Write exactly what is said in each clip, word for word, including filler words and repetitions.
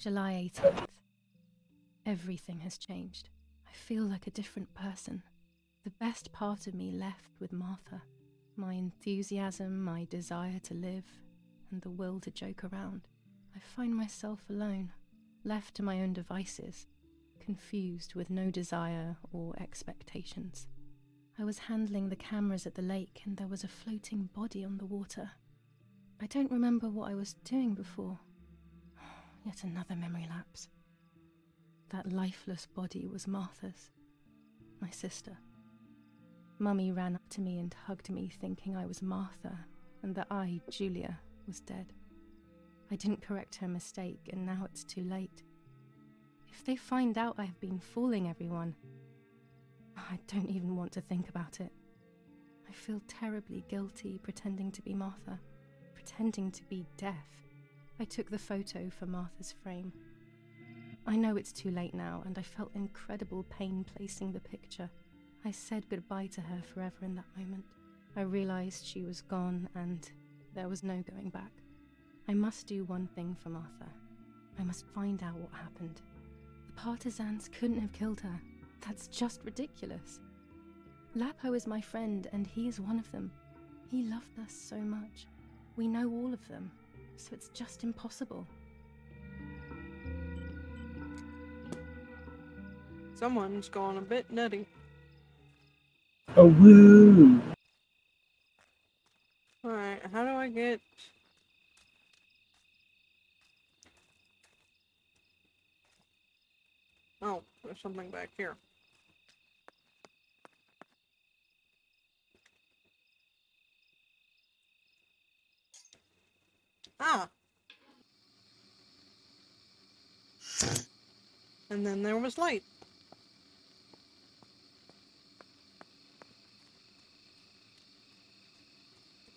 July eighteenth. Everything has changed. I feel like a different person. The best part of me left with Martha. My enthusiasm, my desire to live, and the will to joke around. I find myself alone, left to my own devices, confused with no desire or expectations. I was handling the cameras at the lake and there was a floating body on the water. I don't remember what I was doing before. Yet another memory lapse. That lifeless body was Martha's, my sister. Mummy ran up to me and hugged me, thinking I was Martha and that I, Julia, was dead. I didn't correct her mistake and now it's too late. If they find out I have been fooling everyone, I don't even want to think about it. I feel terribly guilty pretending to be Martha, pretending to be deaf. I took the photo for Martha's frame. I know it's too late now, and I felt incredible pain placing the picture. I said goodbye to her forever in that moment. I realized she was gone, and there was no going back. I must do one thing for Martha. I must find out what happened. The partisans couldn't have killed her. That's just ridiculous. Lapo is my friend, and he is one of them. He loved us so much. We know all of them, so it's just impossible. Someone's gone a bit nutty. Oh, woo! Alright, how do I get... Oh, there's something back here. Ah! And then there was light.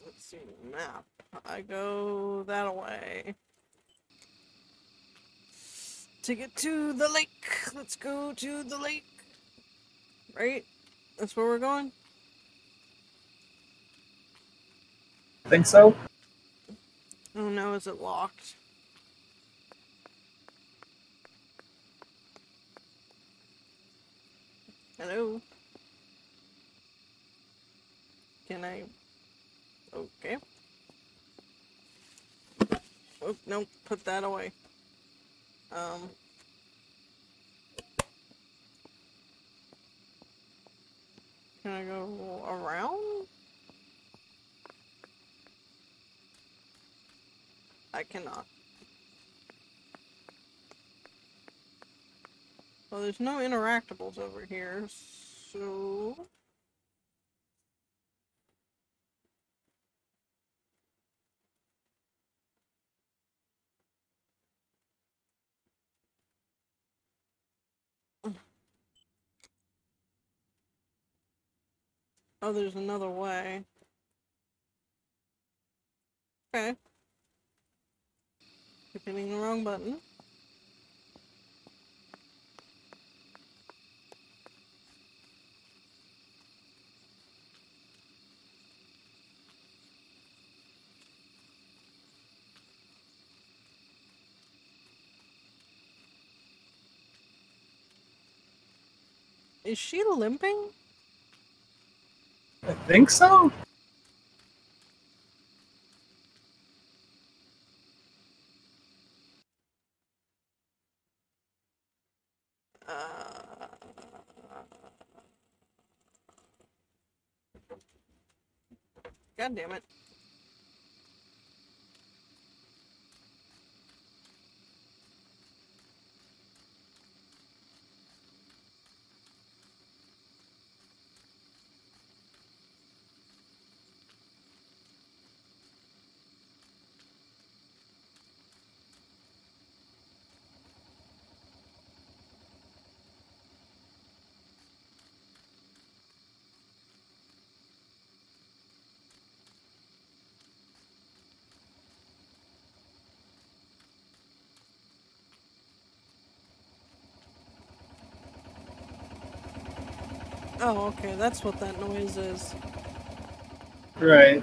Let's see the map. I go that way. To get to the lake. Let's go to the lake. Right? That's where we're going? Think so? Oh no, is it locked? Hello? Can I... Okay. Oh, no, put that away. Um... Can I go around? I cannot. Well, there's no interactables over here, so... Oh, there's another way. Okay. You're hitting the wrong button. Is she limping? I think so. Uh... God damn it. Oh, okay, that's what that noise is. Right.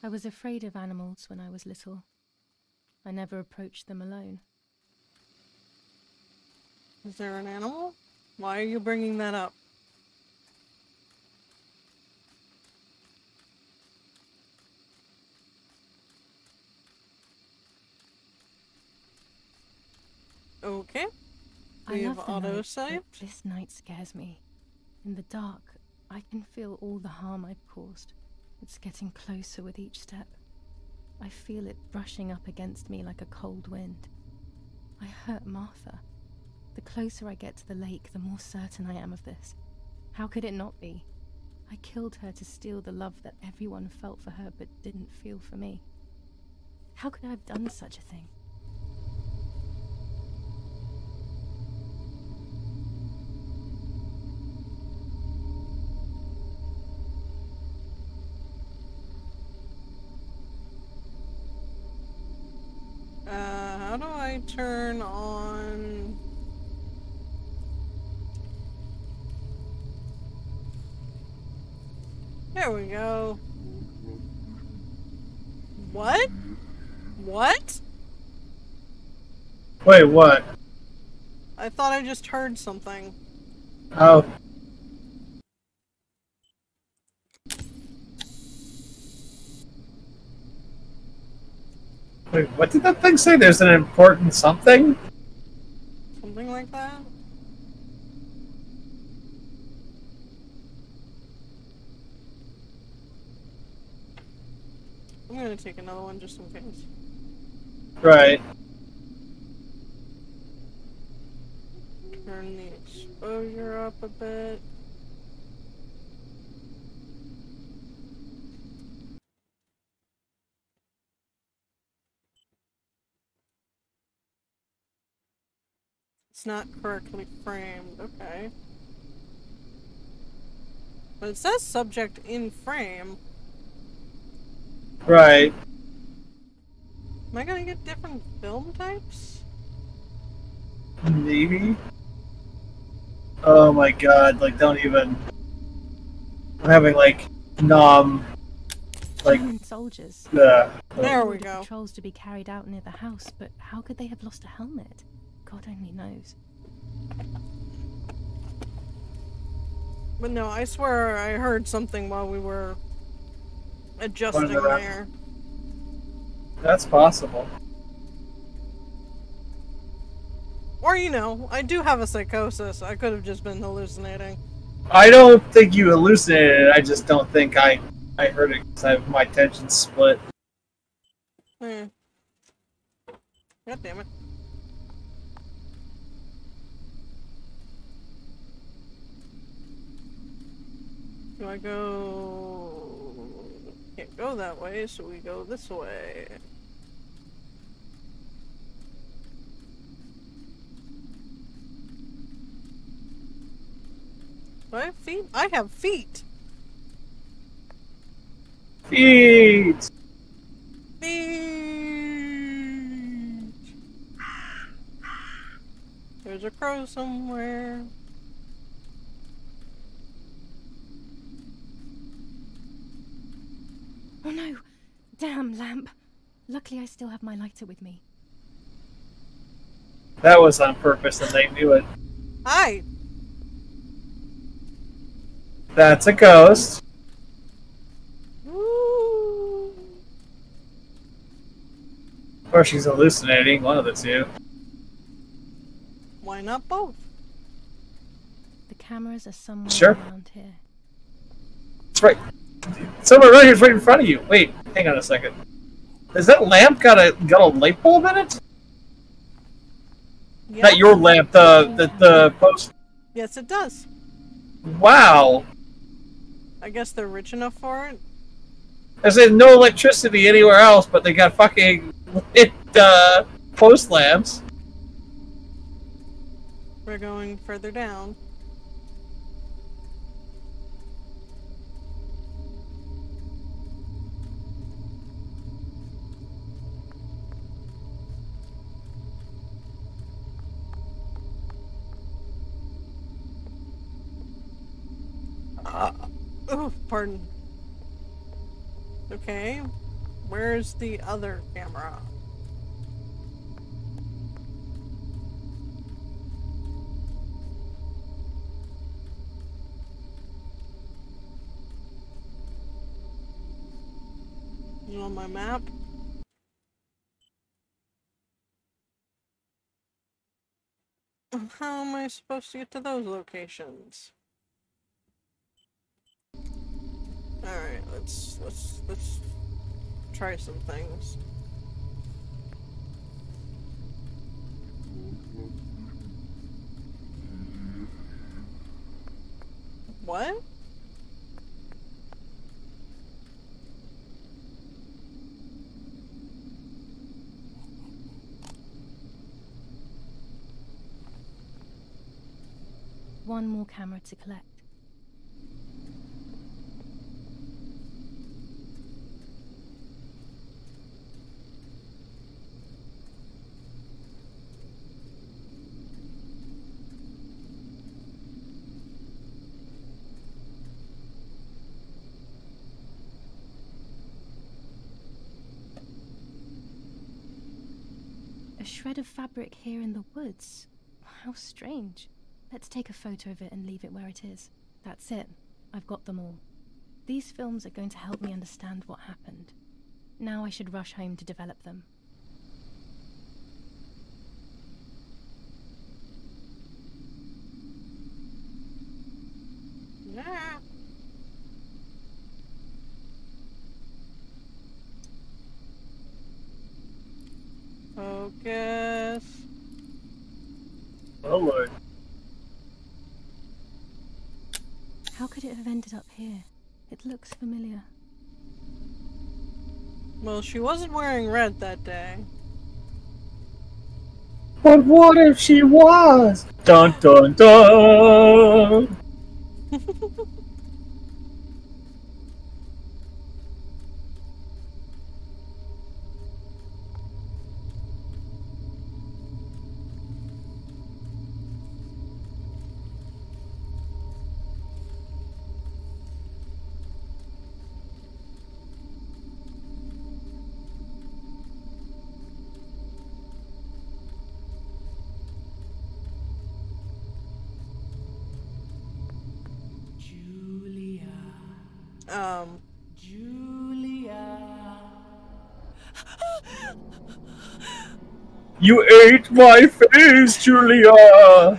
I was afraid of animals when I was little. I never approached them alone. Is there an animal? Why are you bringing that up? Okay. We have autosaved. This night scares me. In the dark, I can feel all the harm I've caused. It's getting closer with each step. I feel it brushing up against me like a cold wind. I hurt Martha. The closer I get to the lake, the more certain I am of this. How could it not be? I killed her to steal the love that everyone felt for her but didn't feel for me. How could I have done such a thing? Turn on... There we go. What? What? Wait, what? I thought I just heard something. Oh. Wait, what did that thing say? There's an important something? Something like that? I'm gonna take another one just in case. Right. Turn the exposure up a bit. It's not correctly framed, okay. But it says subject in frame. Right. Am I gonna get different film types? Maybe? Oh my god, like don't even... I'm having like, numb... Like... soldiers. Uh, there we go. ...controls to be carried out near the house, but how could they have lost a helmet? God only knows. But no, I swear I heard something while we were adjusting there. That's possible. Or, you know, I do have a psychosis. I could have just been hallucinating. I don't think you hallucinated. I just don't think I, I heard it because I have my attention split. Hmm. God damn it. Do I go... Can't go that way, so we go this way. Do I have feet? I have feet! Feet! Feet! There's a crow somewhere. Oh no! Damn lamp! Luckily I still have my lighter with me. That was on purpose and they knew it. Hi! That's a ghost. Ooh. Or she's hallucinating, one of the two. Why not both? The cameras are somewhere sure. around here. That's right. Someone right here's right in front of you. Wait, hang on a second. Has that lamp got a got a light bulb in it? Yep. Not your lamp, the the the post. Yes, it does. Wow. I guess they're rich enough for it. I said no electricity anywhere else, but they got fucking lit uh, post lamps. We're going further down. Uh, oh, pardon. Okay. Where's the other camera? Is it on my map? How am I supposed to get to those locations? Alright, let's let's let's try some things. What? One more camera to collect. A shred of fabric here in the woods. How strange. Let's take a photo of it and leave it where it is. That's it. I've got them all. These films are going to help me understand what happened. Now I should rush home to develop them. Yeah. Focus. Hello. How could it have ended up here? It looks familiar. Well, she wasn't wearing red that day. But what if she was? Dun dun dun! Um, Julia, you ate my face, Julia. Oh,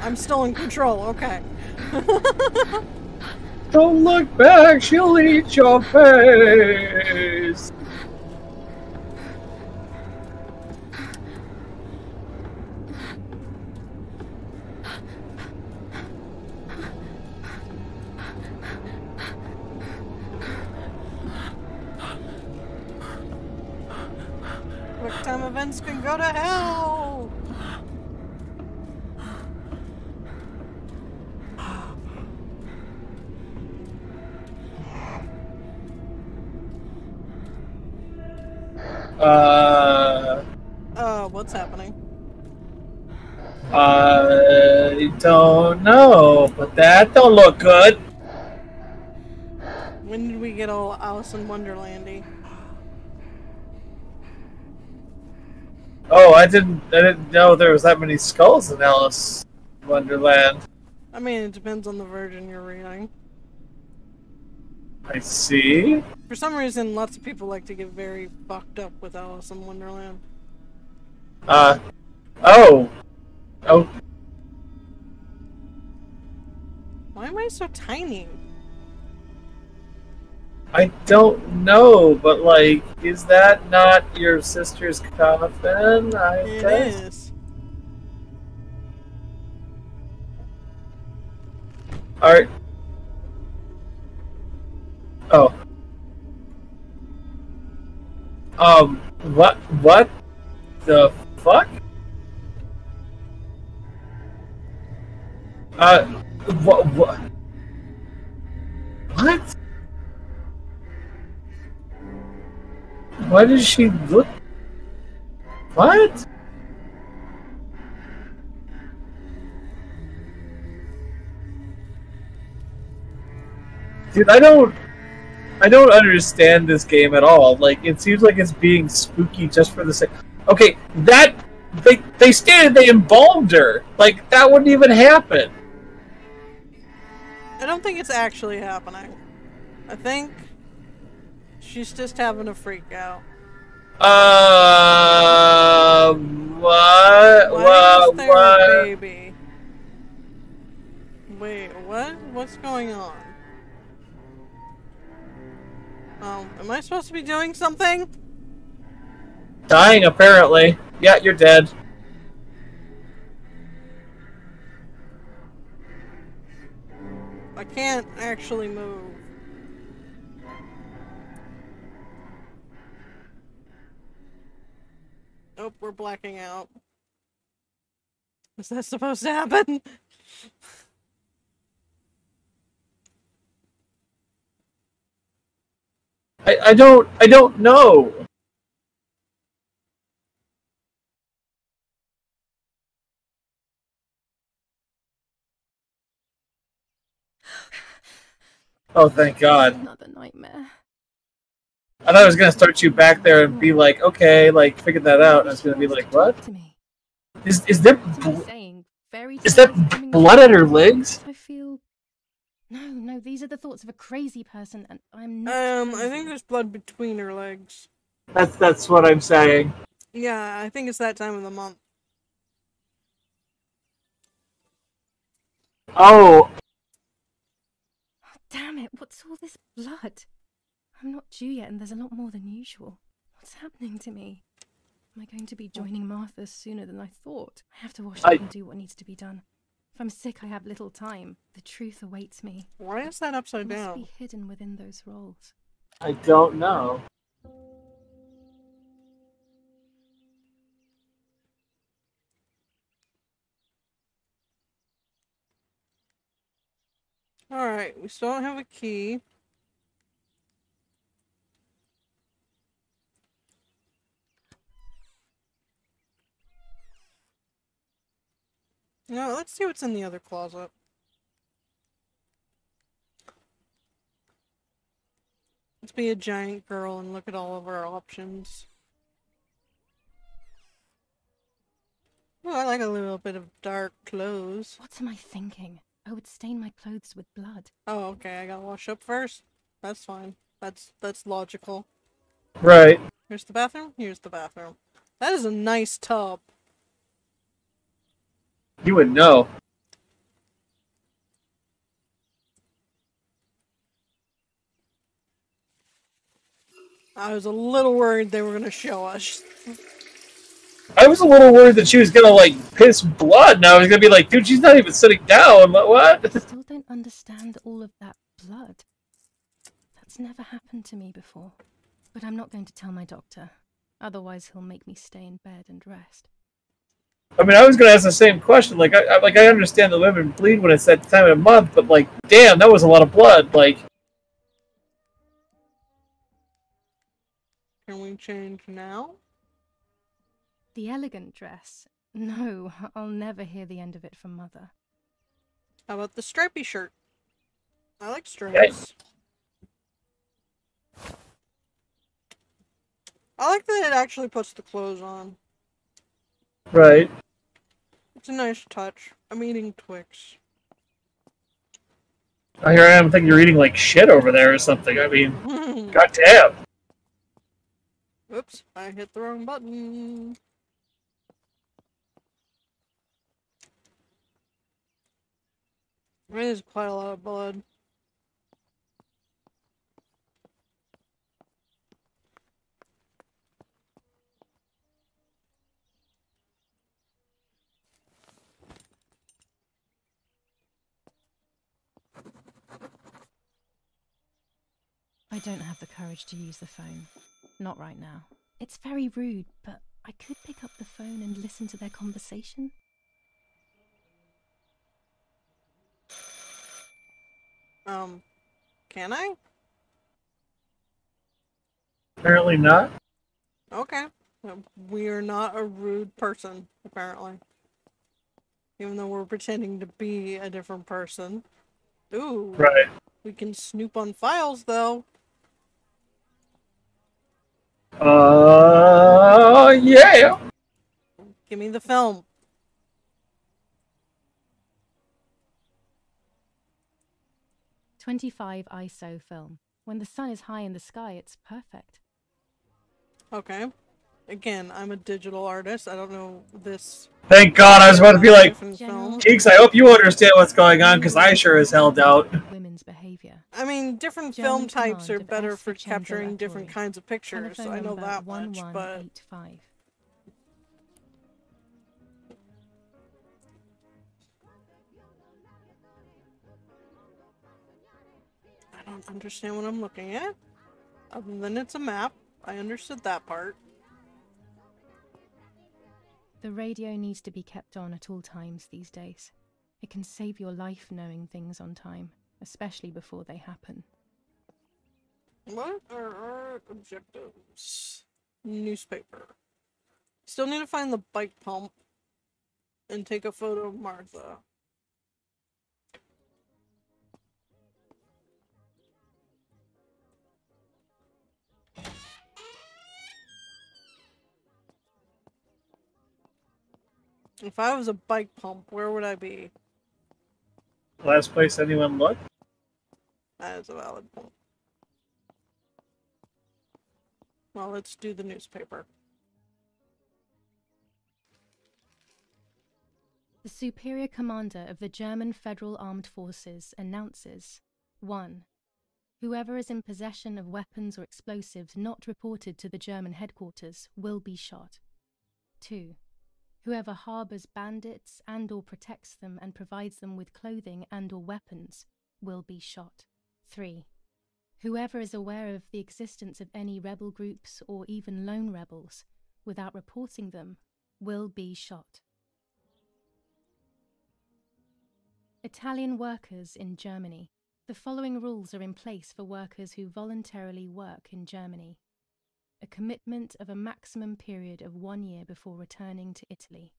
I'm still in control. Okay. Don't look back. She'll eat your face. Go to hell! Uh... Uh, what's happening? I don't know, but that don't look good. When did we get all Alice in Wonderlandy? Oh, I didn't. I didn't know there was that many skulls in Alice in Wonderland. I mean, it depends on the version you're reading. I see. For some reason, lots of people like to get very fucked up with Alice in Wonderland. Uh, oh, oh. Why am I so tiny? I don't know, but like, is that not your sister's coffin? I it guess. Is. All right. Oh. Um. What? What? The fuck? Uh. What? What? What? Why does she look? What? Dude, I don't... I don't understand this game at all. Like, it seems like it's being spooky just for the sake... Okay, that... They, they stated they embalmed her! Like, that wouldn't even happen! I don't think it's actually happening. I think... she's just having a freak out. Uh... What? Why what? Is there what? A baby? Wait, what? What's going on? Um, am I supposed to be doing something? Dying, apparently. Yeah, you're dead. I can't actually move. Nope, we're blacking out. Is that supposed to happen? I, I don't, I don't know. Oh, thank God. Another nightmare. I thought I was going to start you back there and be like, okay, like, figure that out. And I was going to be like, what? Is, is there is that blood at her legs? I feel... No, no, these are the thoughts of a crazy person, and I'm not... Um, I think there's blood between her legs. That's that's what I'm saying. Yeah, I think it's that time of the month. Oh. Oh, damn it, what's all this blood? I'm not due yet, and there's a lot more than usual. What's happening to me? Am I going to be joining Martha sooner than I thought? I have to wash up I... and do what needs to be done. If I'm sick, I have little time. The truth awaits me. Why is that upside down? It must be hidden within those rolls. I don't know. Alright, we still don't have a key. No, let's see what's in the other closet. Let's be a giant girl and look at all of our options. Oh, I like a little bit of dark clothes. What am I thinking? I would stain my clothes with blood. Oh, okay, I gotta wash up first. That's fine. That's that's logical. Right. Here's the bathroom, here's the bathroom. That is a nice tub. You would know. I was a little worried they were gonna show us. I was a little worried that she was gonna like piss blood. Now I was gonna be like, dude, she's not even sitting down. What? I still don't understand all of that blood. That's never happened to me before. But I'm not going to tell my doctor. Otherwise, he'll make me stay in bed and rest. I mean, I was going to ask the same question. Like, I, I like I understand the women bleed when it's that time of the month, but like, damn, that was a lot of blood. Like, can we change now? The elegant dress? No, I'll never hear the end of it from Mother. How about the stripy shirt? I like stripes. Yeah. I like that it actually puts the clothes on. Right. It's a nice touch. I'm eating Twix. Oh, here I am thinking you're eating like shit over there or something. I mean, goddamn. Oops, I hit the wrong button. There's quite a lot of blood. I don't have the courage to use the phone. Not right now. It's very rude, but I could pick up the phone and listen to their conversation. Um, can I? Apparently not. Okay. We are not a rude person, apparently. Even though we're pretending to be a different person. Ooh. Right. We can snoop on files, though. Uh, yeah. Give me the film. twenty-five I S O film. When the sun is high in the sky, it's perfect. Okay. Again, I'm a digital artist. I don't know this. Thank God, I was about to be like, Geeks, I hope you understand what's going on, because I sure as hell doubt. Women's behavior. I I mean, different German film types are better for capturing different kinds of pictures, so I know that much, but... I don't understand what I'm looking at. Other than it's a map. I understood that part. The radio needs to be kept on at all times these days. It can save your life knowing things on time, especially before they happen. What are our objectives? Newspaper. Still need to find the bike pump and take a photo of Martha. If I was a bike pump, where would I be? Last place anyone looked? That is a valid point. Well, let's do the newspaper. The superior commander of the German Federal Armed Forces announces, one. Whoever is in possession of weapons or explosives not reported to the German headquarters will be shot. two. Whoever harbors bandits and/or protects them and provides them with clothing and/or weapons will be shot. three. Whoever is aware of the existence of any rebel groups or even lone rebels without reporting them will be shot. Italian workers in Germany. The following rules are in place for workers who voluntarily work in Germany. A commitment of a maximum period of one year before returning to Italy.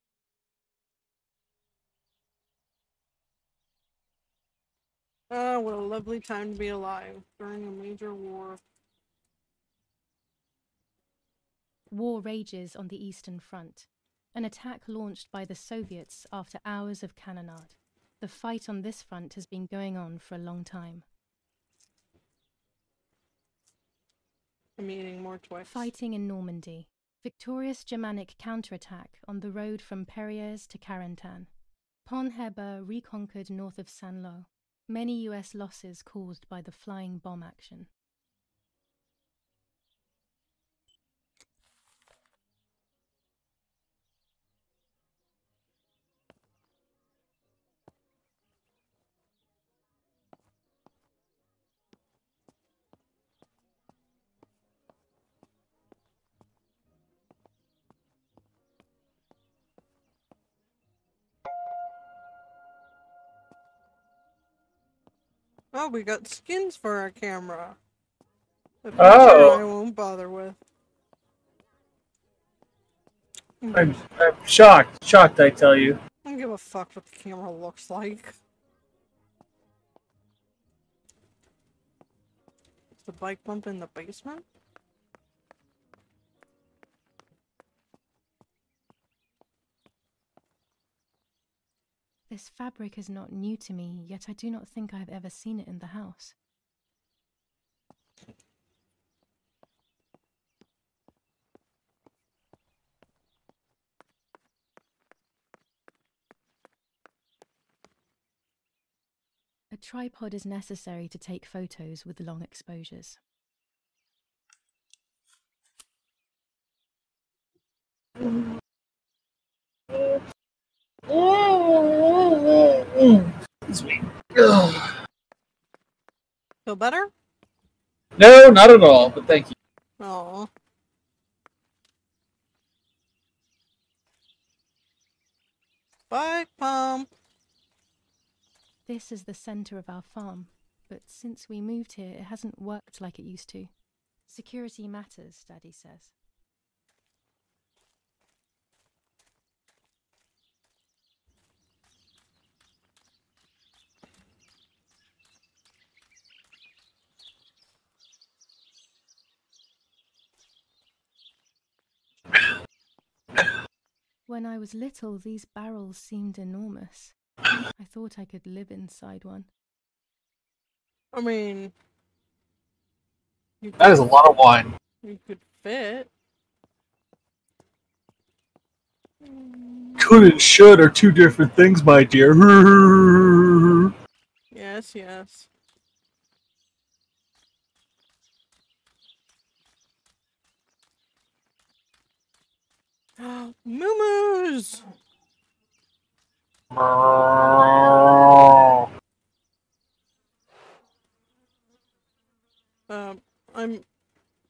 Ah, what a lovely time to be alive during a major war. War rages on the Eastern Front. An attack launched by the Soviets after hours of cannonade. The fight on this front has been going on for a long time. I'm eating more twice. Fighting in Normandy. Victorious Germanic counterattack on the road from Perrières to Carentan. Ponheber reconquered north of Saint-Lô. Many U S losses caused by the flying bomb action. Oh, we got skins for our camera. The picture oh. I won't bother with. I'm, I'm shocked. Shocked, I tell you. I don't give a fuck what the camera looks like. Is the bike pump in the basement? This fabric is not new to me, yet I do not think I have ever seen it in the house. A tripod is necessary to take photos with long exposures. Feel better? No, not at all, but thank you. Oh. Bike pump. This is the center of our farm, but since we moved here, it hasn't worked like it used to. Security matters, Daddy says. When I was little, these barrels seemed enormous. I thought I could live inside one. I mean... That is a lot of wine. You could fit. Could and should are two different things, my dear. Yes, yes. Moo-moos! Um, I'm...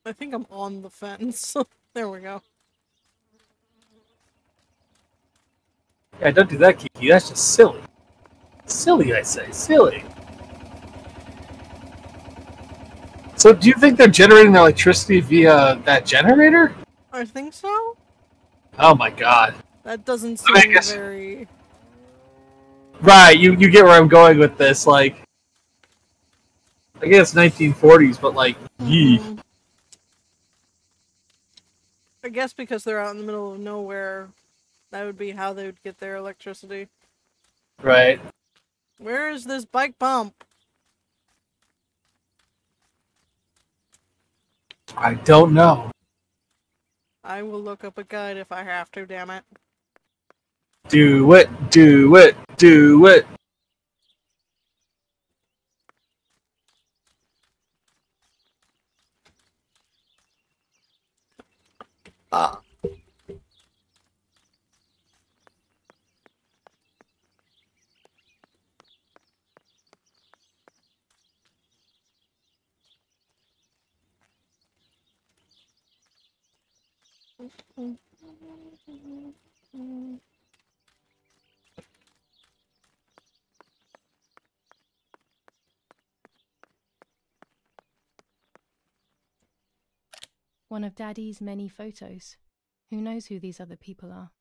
I think I'm on the fence. There we go. Yeah, don't do that, Kiki. That's just silly. Silly, I say. Silly. So, do you think they're generating electricity via that generator? I think so. Oh my god. That doesn't seem I mean, I guess... very... Right, you, you get where I'm going with this, like... I guess nineteen forties, but like, mm-hmm. yee. I guess because they're out in the middle of nowhere, that would be how they would get their electricity. Right. Where is this bike pump? I don't know. I will look up a guide if I have to, damn it. Do it, do it, do it. Ah. One of Daddy's many photos. Who knows who these other people are?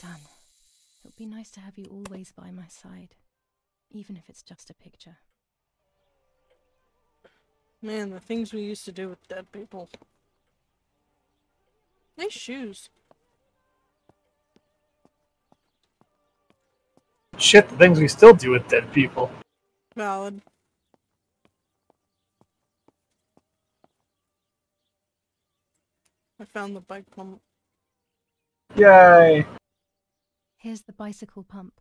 Done. It would be nice to have you always by my side, even if it's just a picture. Man, the things we used to do with dead people. Nice shoes. Shit, the things we still do with dead people. Valid. I found the bike pump. Yay! Here's the bicycle pump.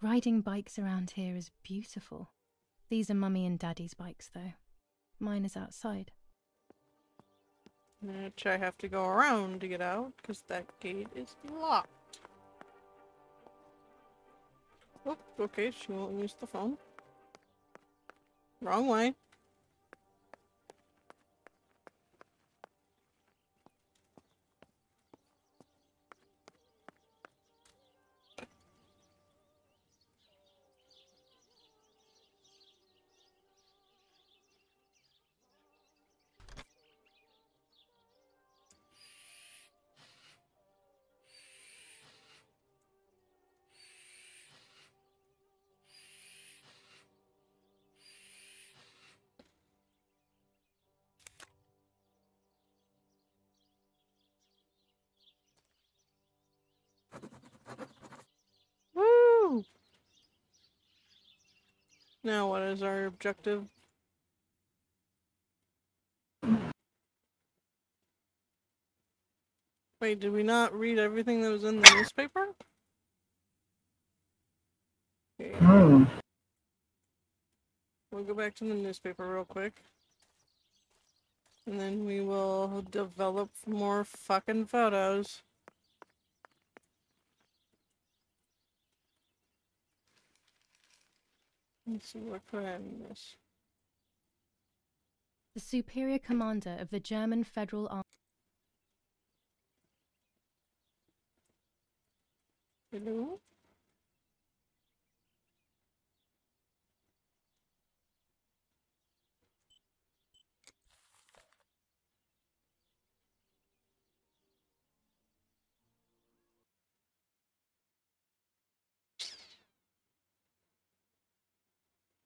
Riding bikes around here is beautiful. These are Mummy and Daddy's bikes, though. Mine is outside. Which I have to go around to get out, because that gate is locked. Oh, okay, she won't use the phone. Wrong way. Now what is our objective? Wait, did we not read everything that was in the newspaper? Okay. Mm. We'll go back to the newspaper real quick. And then we will develop more fucking photos. Let's see what could I miss. The superior commander of the German Federal Army. Hello?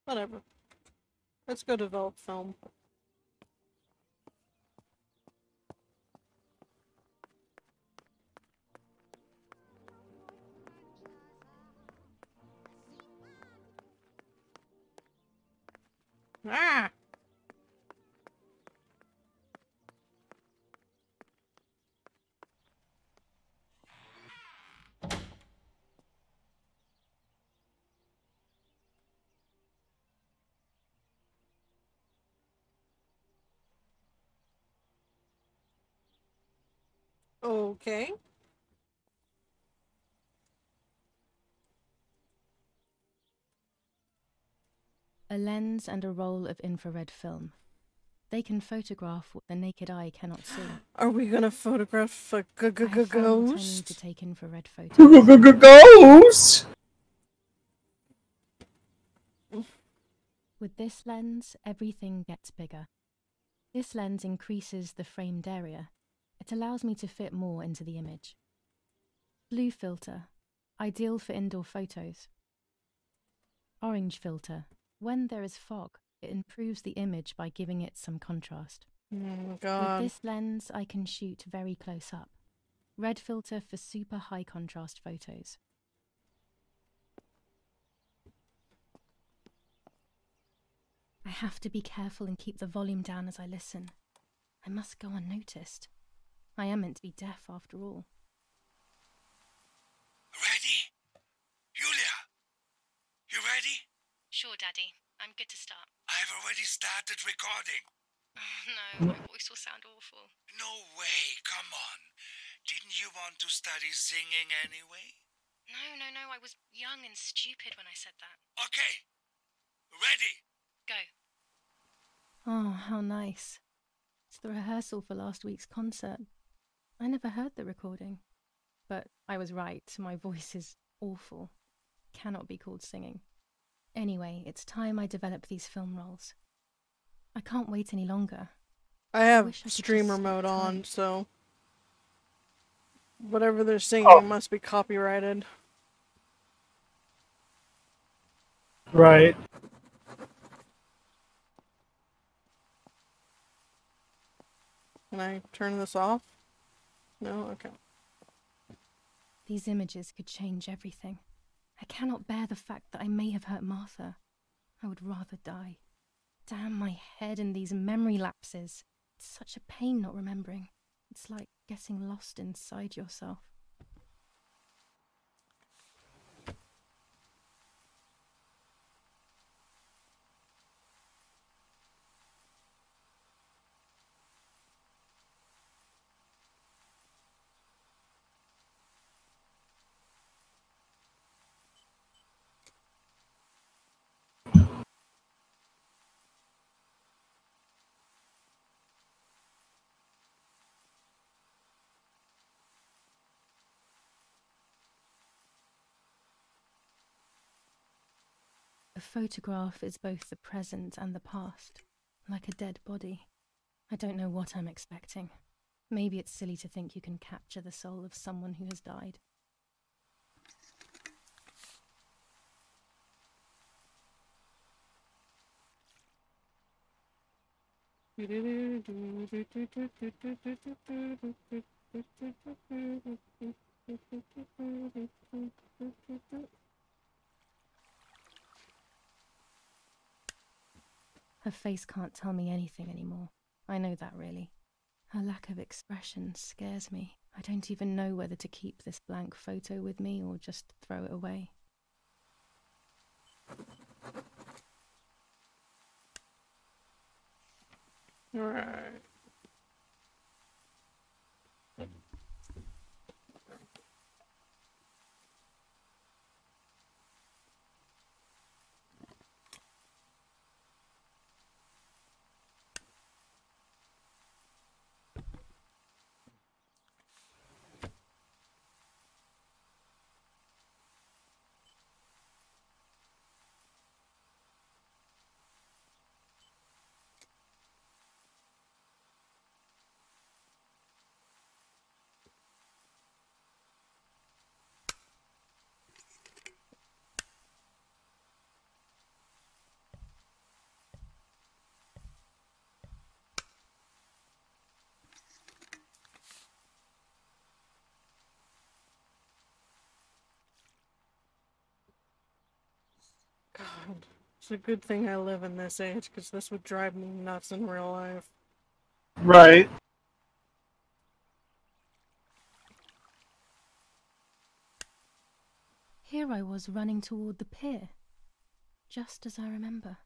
Whatever. Let's go develop film. Ah! Okay. A lens and a roll of infrared film. They can photograph what the naked eye cannot see. Are we gonna photograph a g-g-g-ghost? I found I need to take infrared photos. G-g-g-ghost! With this lens, everything gets bigger. This lens increases the framed area. It allows me to fit more into the image. Blue filter, ideal for indoor photos. Orange filter, when there is fog, it improves the image by giving it some contrast. Oh my God. With this lens, I can shoot very close up. Red filter for super high contrast photos. I have to be careful and keep the volume down as I listen. I must go unnoticed. I am meant to be deaf after all. Ready? Julia! You ready? Sure, Daddy. I'm good to start. I've already started recording. Oh, no, my voice will sound awful. No way, come on. Didn't you want to study singing anyway? No, no, no, I was young and stupid when I said that. Okay. Ready? Go. Oh, how nice. It's the rehearsal for last week's concert. I never heard the recording, but I was right, my voice is awful. Cannot be called singing. Anyway, it's time I develop these film rolls. I can't wait any longer. I have I I streamer mode on, so whatever they're singing oh. must be copyrighted. Right. Can I turn this off? No? Okay. These images could change everything. I cannot bear the fact that I may have hurt Martha. I would rather die. Damn my head and these memory lapses. It's such a pain not remembering. It's like getting lost inside yourself. A photograph is both the present and the past, like a dead body. I don't know what I'm expecting. Maybe it's silly to think you can capture the soul of someone who has died. Her face can't tell me anything anymore. I know that, really. Her lack of expression scares me. I don't even know whether to keep this blank photo with me or just throw it away. All right. God. It's a good thing I live in this age, because this would drive me nuts in real life. Right. Here I was running toward the pier, just as I remember.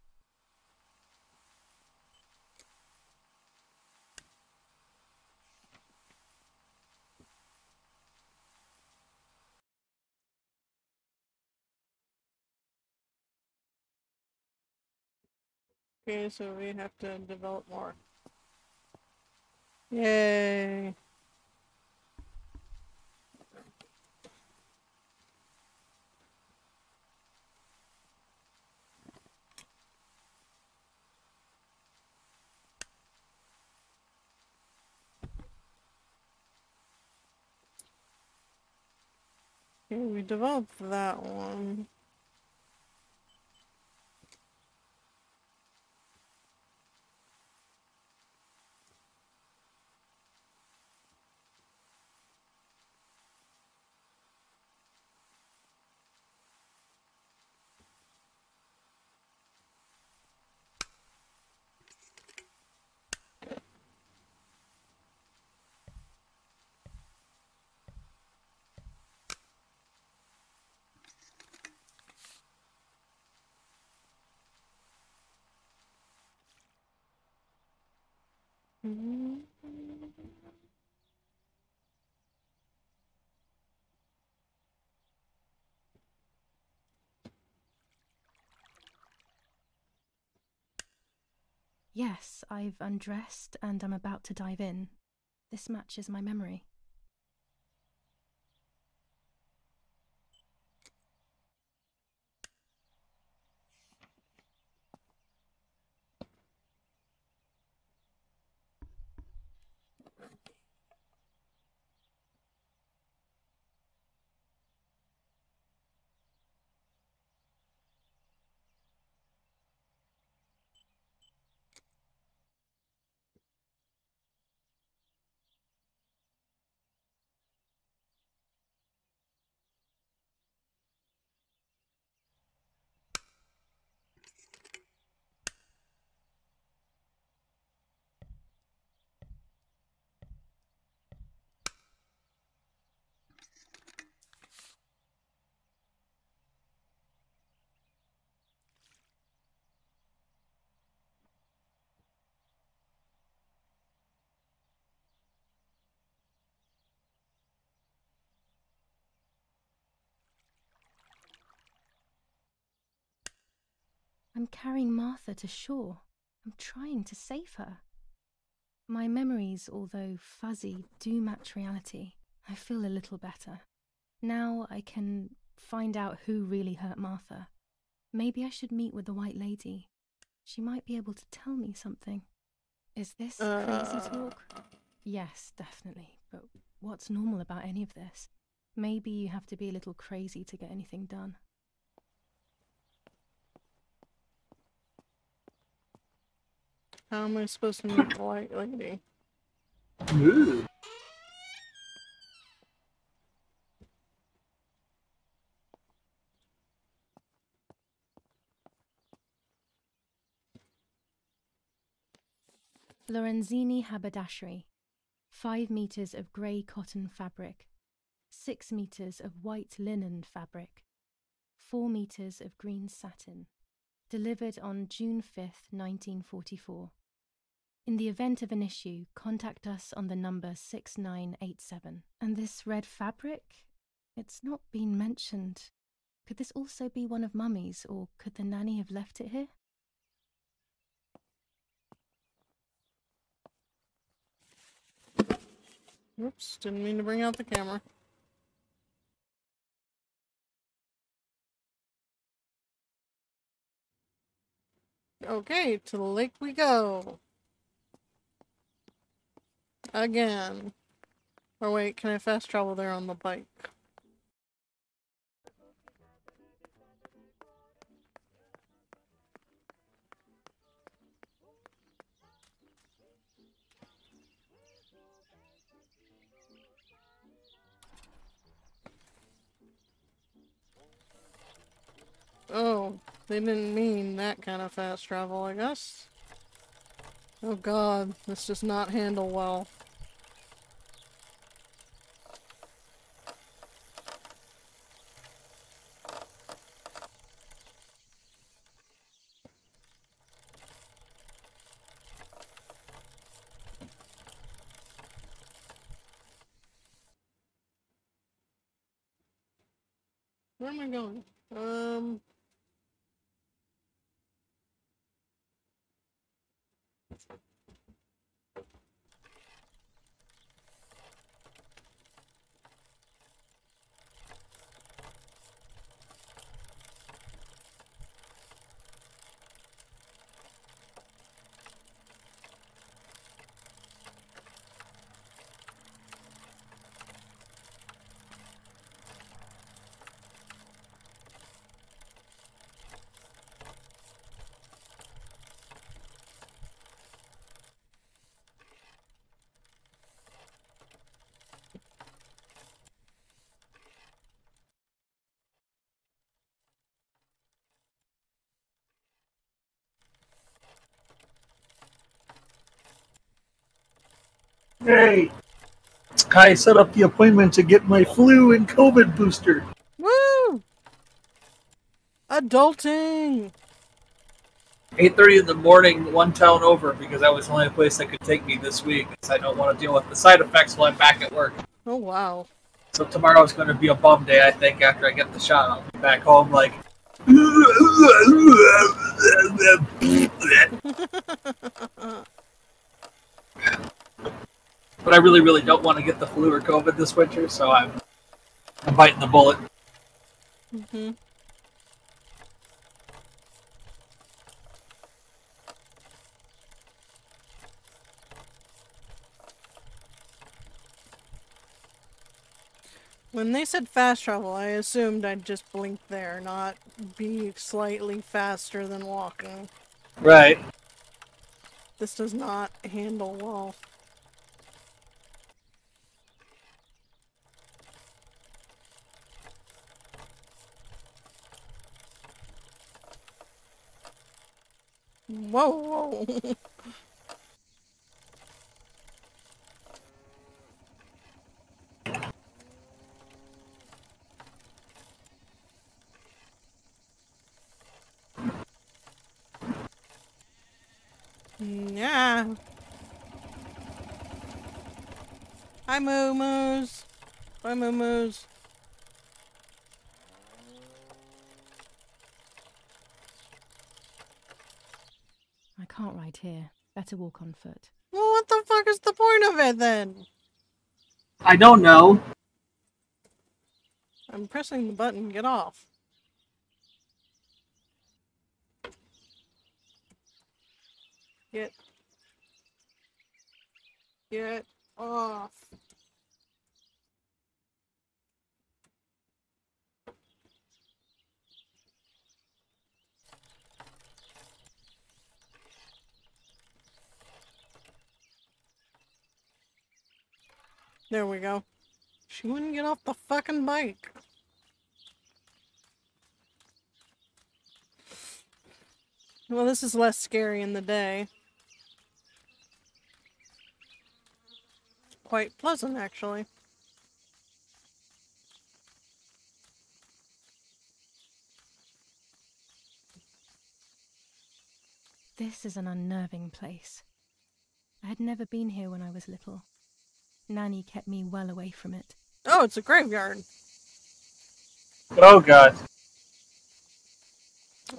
Okay, so we have to develop more. Yay! Okay, we developed that one. Yes, I've undressed and I'm about to dive in. This matches my memory. I'm carrying Martha to shore. I'm trying to save her. My memories, although fuzzy, do match reality. I feel a little better. Now I can find out who really hurt Martha. Maybe I should meet with the White Lady. She might be able to tell me something. Is this uh... crazy talk? Yes, definitely. But what's normal about any of this? Maybe you have to be a little crazy to get anything done. How am I supposed to meet the White Lady? Ooh. Lorenzini Haberdashery. Five meters of grey cotton fabric. Six meters of white linen fabric. Four meters of green satin. Delivered on June fifth, nineteen forty-four. In the event of an issue, contact us on the number six nine eight seven. And this red fabric? It's not been mentioned. Could this also be one of Mummy's, or could the nanny have left it here? Oops, didn't mean to bring out the camera. Okay, to the lake we go. Again. Or wait, can I fast travel there on the bike? Oh, They didn't mean that kind of fast travel, I guess. Oh god, this does not handle well. Where am I going? Um... Hey, I set up the appointment to get my flu and COVID booster. Woo! Adulting! eight thirty in the morning, one town over, because that was the only place that could take me this week, because I don't want to deal with the side effects while I'm back at work. Oh, wow. So tomorrow's going to be a bum day, I think, after I get the shot. I'll be back home like... But I really, really don't want to get the flu or COVID this winter, so I'm, I'm biting the bullet. Mm-hmm. When they said fast travel, I assumed I'd just blink there, not be slightly faster than walking. Right. This does not handle well. Whoa! Whoa. Yeah. Hi, Moo-moos. Hi, Moo-moos. Can't ride here. Better walk on foot. Well, what the fuck is the point of it then? I don't know. I'm pressing the button. Get off. Get. Get off. There we go. She wouldn't get off the fucking bike. Well, this is less scary in the day. It's quite pleasant, actually. This is an unnerving place. I had never been here when I was little. Nanny kept me well away from it. Oh, it's a graveyard. Oh, God.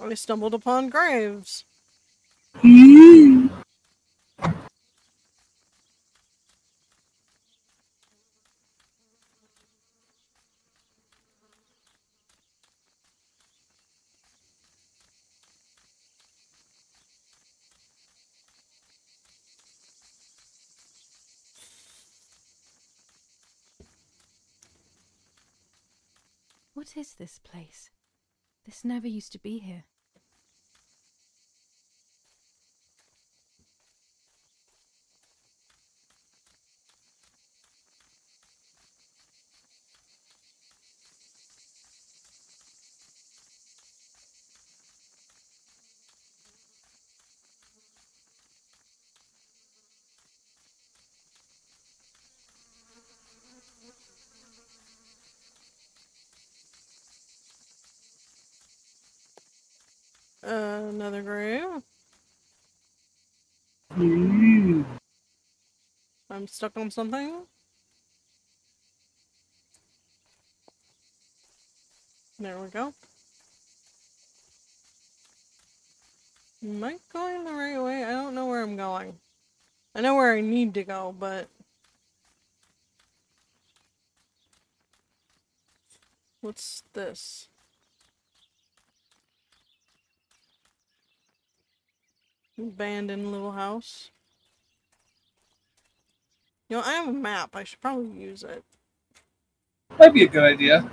I stumbled upon graves. Mm. What is this place? This never used to be here. Uh, another grave. Mm. I'm stuck on something. There we go. Am I going the right way? I don't know where I'm going. I know where I need to go, but... What's this? Abandoned little house. You know, I have a map. I should probably use it. That'd be a good idea.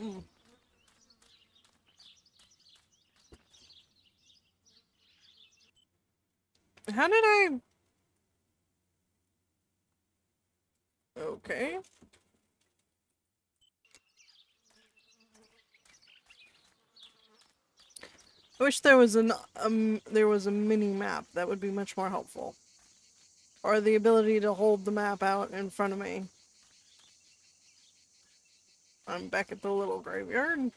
Mm. How did I... Okay. I wish there was an um there was a mini map. That would be much more helpful. Or the ability to hold the map out in front of me. I'm back at the little graveyard.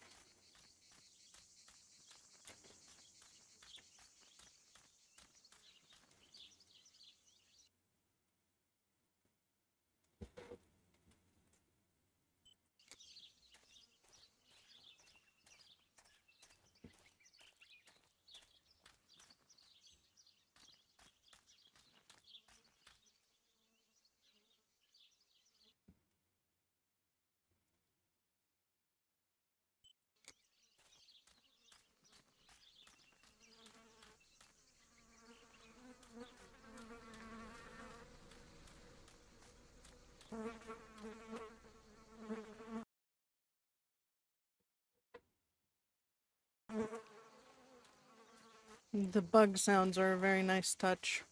The bug sounds are a very nice touch.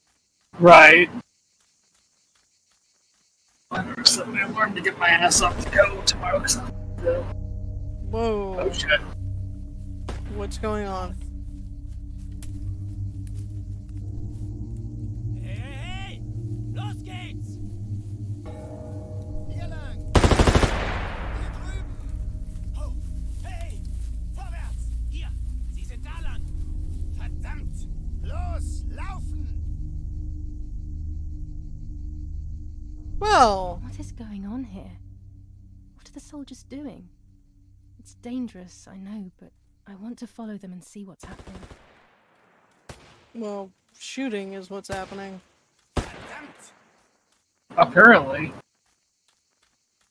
Right. I never set my alarm to get my ass up to go to my work. Whoa. Oh shit. What's going on? Just doing. It's dangerous, I know, but I want to follow them and see what's happening. Well, shooting is what's happening. Apparently.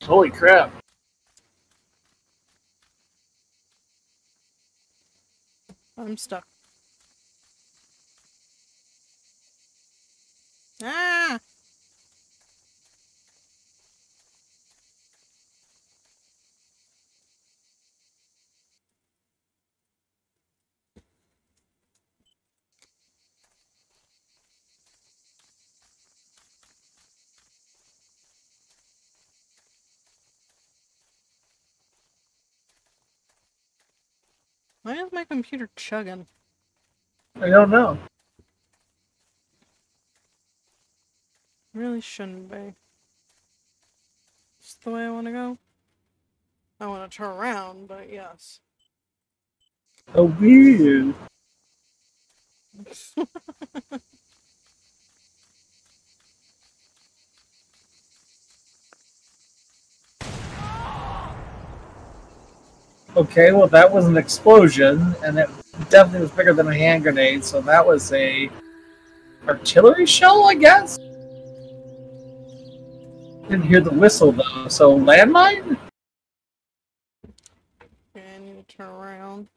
Holy crap. I'm stuck. Ah! Why is my computer chugging? I don't know. Really shouldn't be. It's the way I want to go. I want to turn around, but yes. Oh, weird. Okay, well that was an explosion, and it definitely was bigger than a hand grenade, so that was a artillery shell, I guess? Didn't hear the whistle though, so landmine? Okay, I need to turn around.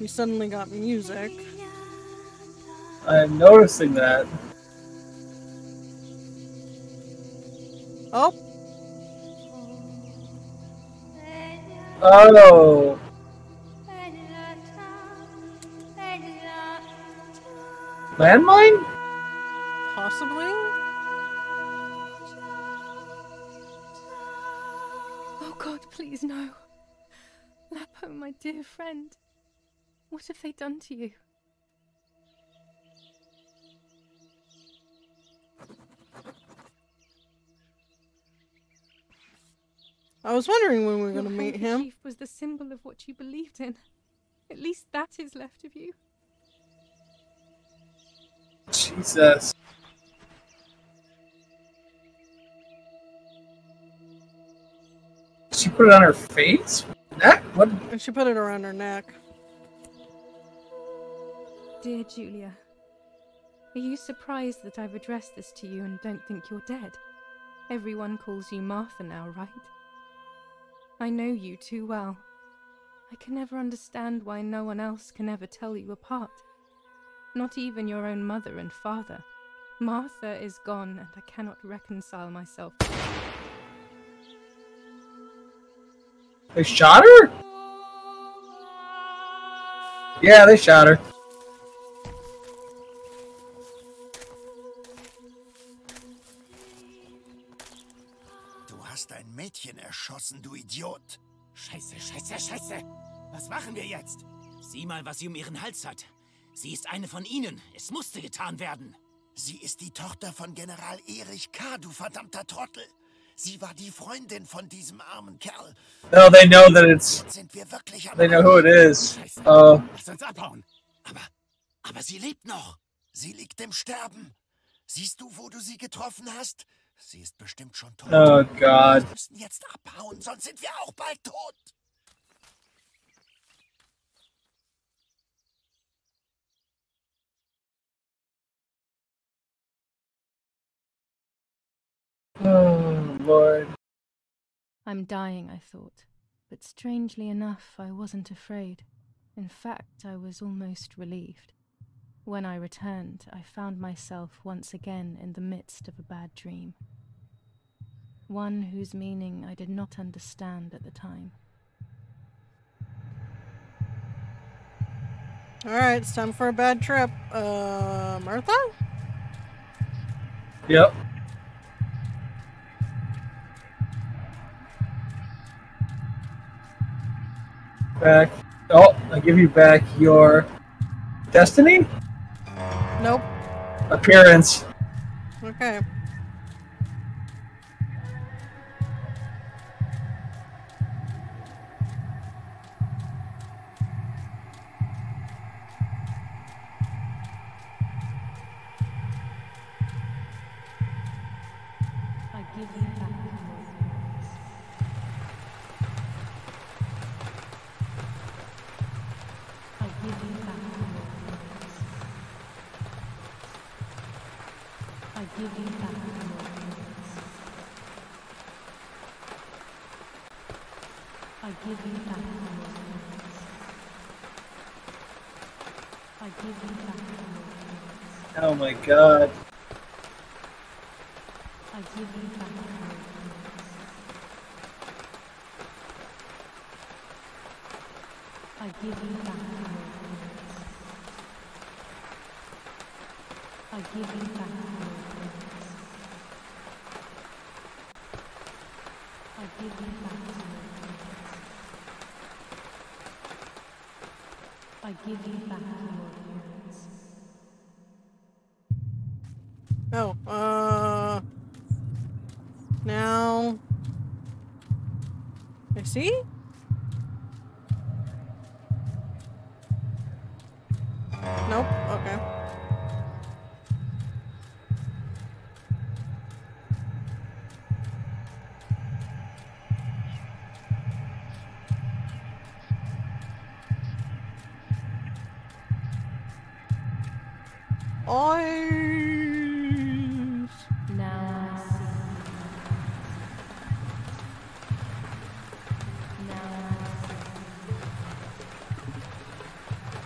We suddenly got music. I'm noticing that. Oh. Oh. Landmine? Possibly? Oh God, please no. Lapo, my dear friend. What have they done to you? I was wondering when we were going to meet him. Your handkerchief was the symbol of what you believed in. At least that is left of you. Jesus. She put it on her face? Neck? What? And she put it around her neck. Dear Julia, are you surprised that I've addressed this to you and don't think you're dead? Everyone calls you Martha now, right? I know you too well. I can never understand why no one else can ever tell you apart. Not even your own mother and father. Martha is gone and I cannot reconcile myself. They shot her? Yeah, they shot her. Erschossen, du Idiot! Scheiße, scheiße, scheiße! Was machen wir jetzt? Sieh mal, was sie um ihren Hals hat. Sie ist eine von ihnen. Es musste getan werden. Sie ist die Tochter von General Erich K., du verdammter Trottel. Sie war die Freundin von diesem armen Kerl. No, they know that it's... Sind wir wirklich am they know who it is. Scheiße. Uh... Lass uns abhauen. Aber, aber sie lebt noch. Sie liegt im Sterben. Siehst du, wo du sie getroffen hast? Sie ist bestimmt schon tot. Oh God. Wir müssen jetzt abhauen, sonst sind wir auch bald tot. Oh Lord. I'm dying, I thought, but strangely enough, I wasn't afraid. In fact, I was almost relieved. When I returned, I found myself once again in the midst of a bad dream. One whose meaning I did not understand at the time. Alright, it's time for a bad trip. Uh, Martha? Yep. Back. Oh, I give you back your destiny? Nope. Appearance. Okay. I give you back. I give you back. I give you back the moments. I give you back the moments. I give you back the moments. Oh my God. I give you back the moments. I give you back the moments. I give you back the moments. I give you back the moments. I give you back the moments. Oh, uh... Now... I see? Nope, okay. Eyes. Now I see. Now I see.